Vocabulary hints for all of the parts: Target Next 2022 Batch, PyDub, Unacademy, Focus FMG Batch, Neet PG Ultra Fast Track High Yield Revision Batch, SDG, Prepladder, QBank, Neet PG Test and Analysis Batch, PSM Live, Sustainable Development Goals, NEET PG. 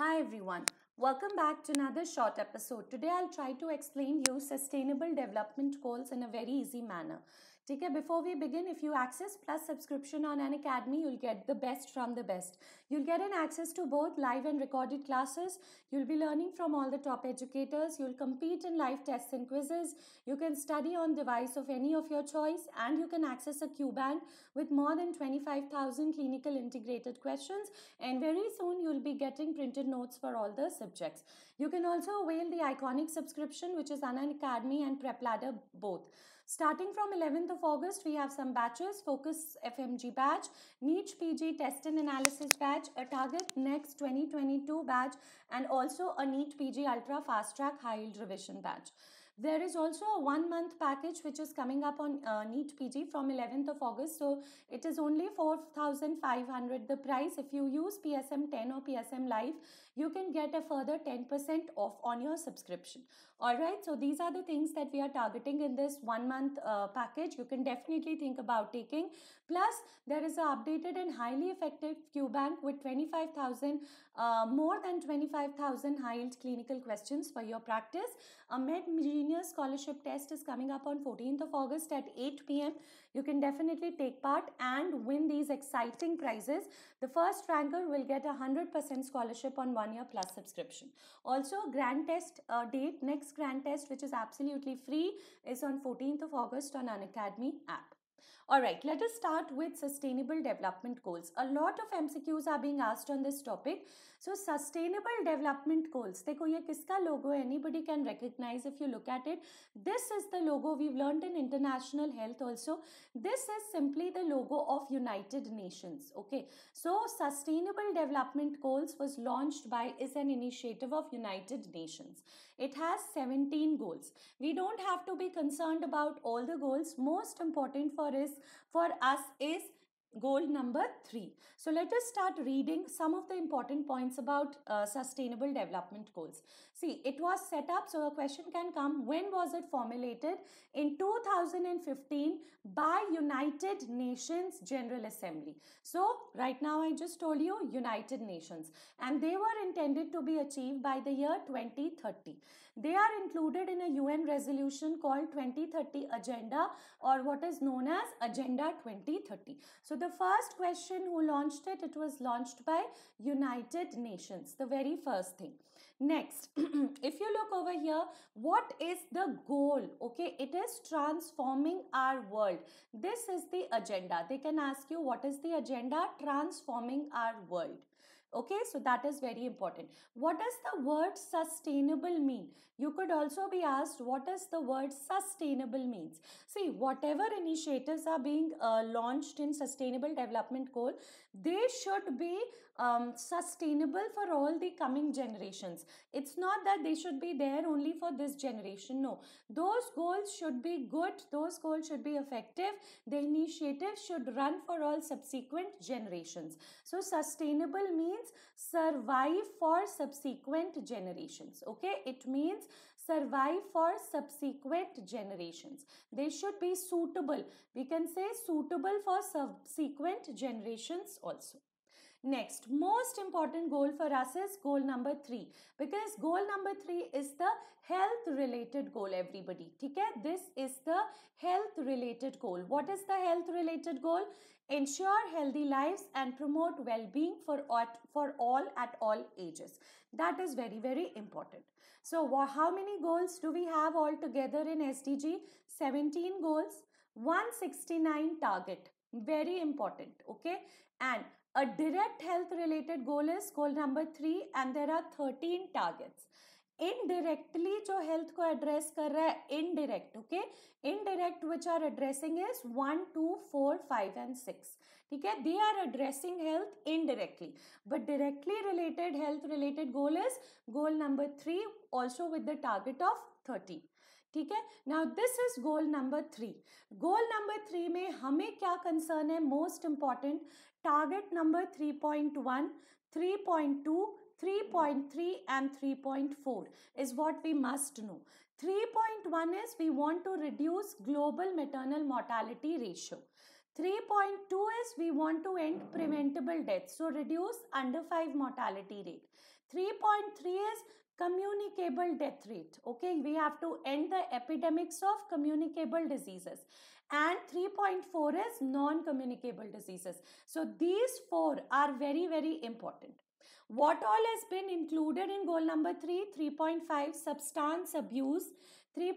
Hi everyone, welcome back to another short episode. Today I'll try to explain you sustainable development goals in a very easy manner. Before we begin, if you access plus subscription on Unacademy, you'll get the best from the best. You'll get an access to both live and recorded classes. You'll be learning from all the top educators. You'll compete in live tests and quizzes. You can study on device of any of your choice, and you can access a Q-bank with more than 25,000 clinical integrated questions. And very soon, you'll be getting printed notes for all the subjects. You can also avail the iconic subscription, which is Unacademy and Prepladder both. Starting from 11th of August, we have some batches: Focus FMG Batch, Neet PG Test and Analysis Batch, a Target Next 2022 Batch, and also a Neet PG Ultra Fast Track High Yield Revision Batch. There is also a 1-month package which is coming up on NEET PG from 11th of August. So it is only 4,500 the price. If you use PSM 10 or PSM Live, you can get a further 10% off on your subscription. Alright, so these are the things that we are targeting in this 1-month package. You can definitely think about taking. Plus, there is an updated and highly effective Q-Bank with more than 25,000 high-yield clinical questions for your practice. A Med-Junior Scholarship Test is coming up on 14th of August at 8 p.m. You can definitely take part and win these exciting prizes. The first ranker will get a 100% scholarship on 1-year plus subscription. Also, grand test date, next grand test, which is absolutely free, is on 14th of August on Unacademy app. Alright, let us start with sustainable development goals. A lot of MCQs are being asked on this topic. So, sustainable development goals. Dekho, ye kiska logo hai? Anybody can recognize if you look at it. This is the logo we've learned in international health also. This is simply the logo of United Nations. Okay. So, sustainable development goals was launched by, is an initiative of United Nations. It has 17 goals. We don't have to be concerned about all the goals. Most important for us is goal number 3. So let us start reading some of the important points about sustainable development goals. See, it was set up, so a question can come, when was it formulated? In 2015 by United Nations General Assembly. So right now I just told you United Nations, and they were intended to be achieved by the year 2030. They are included in a UN resolution called 2030 Agenda, or what is known as Agenda 2030. So the first question, who launched it? It was launched by United Nations, the very first thing. Next, if you look over here, what is the goal? Okay, it is transforming our world. This is the agenda. They can ask you, what is the agenda? Transforming our world. Okay, so that is very important. What does the word sustainable mean? You could also be asked, what does the word sustainable means? See, whatever initiatives are being launched in sustainable development goal, they should be sustainable for all the coming generations. It's not that they should be there only for this generation. No, those goals should be good. Those goals should be effective. The initiative should run for all subsequent generations. So sustainable means survive for subsequent generations. Okay, it means survive for subsequent generations. They should be suitable. We can say suitable for subsequent generations also. Next, most important goal for us is goal number 3, because goal number 3 is the health related goal, everybody. This is the health related goal. What is the health related goal? Ensure healthy lives and promote well-being for all at all ages. That is very, very important. So how many goals do we have altogether in SDG? 17 goals, 169 target. Very important, okay? And a direct health related goal is goal number 3, and there are 13 targets. Indirectly, jo health ko address kar raha hai, indirect, okay? Indirect, which are addressing is 1, 2, 4, 5 and 6. They are addressing health indirectly. But directly related health related goal is goal number 3, also with the target of 30. Now this is goal number 3. Goal number 3 mein hume kya concern hai? Most important, target number 3.1, 3.2, 3.3 and 3.4 is what we must know. 3.1 is we want to reduce global maternal mortality ratio. 3.2 is we want to end preventable deaths, so reduce under 5 mortality rate. 3.3 is communicable death rate. Okay, we have to end the epidemics of communicable diseases. And 3.4 is non-communicable diseases. So these four are very, very important. What all has been included in goal number 3? 3.5 substance abuse, 3.6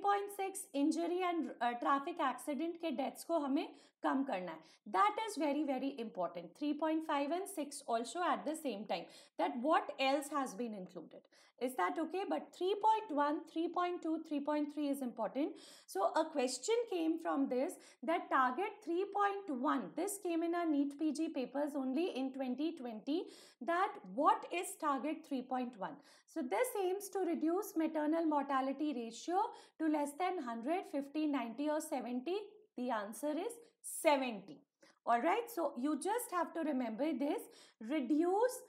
injury and traffic accident के deaths को हमें कम करना है. That is very, very important. 3.5 and 6 also at the same time. That what else has been included. Is that okay? But 3.1, 3.2, 3.3 is important. So a question came from this that target 3.1. This came in our NEET PG papers only in 2020. That what is target 3.1? So this aims to reduce maternal mortality ratio to less than 150, 90 or 70. The answer is 70. Alright, so you just have to remember this. Reduce,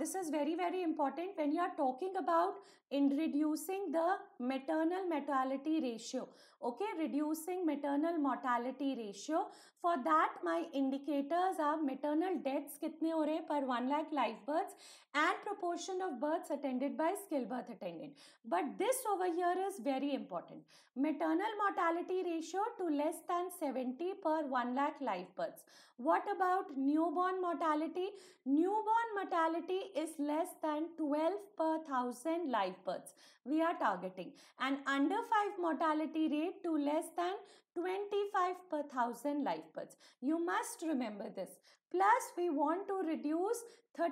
this is very, very important when you are talking about in reducing the maternal mortality ratio. Okay, reducing maternal mortality ratio. For that, my indicators are maternal deaths कितने हो रहे हैं per 1 lakh live births and proportion of births attended by skilled birth attendant. But this over here is very important. Maternal mortality ratio to less than 70 per 1 lakh live births. What about newborn mortality? Newborn mortality is less than 12 per 1000 live births. We are targeting an under 5 mortality rate to less than 25 per 1000 live births. You must remember this. Plus, we want to reduce 33%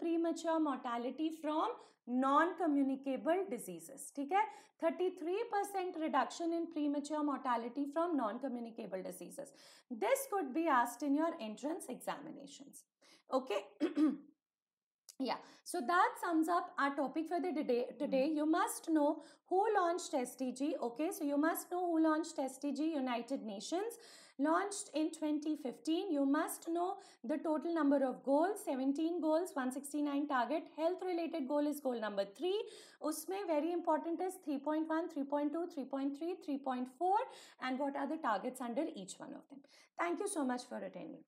premature mortality from non-communicable diseases. Okay? 33% reduction in premature mortality from non-communicable diseases. This could be asked in your entrance examinations. Okay? Yeah, so that sums up our topic for the today. You must know who launched SDG, okay? So you must know who launched SDG. United Nations launched in 2015. You must know the total number of goals, 17 goals, 169 target. Health related goal is goal number 3. Usme very important is 3.1, 3.2, 3.3, 3.4 and what are the targets under each one of them. Thank you so much for attending.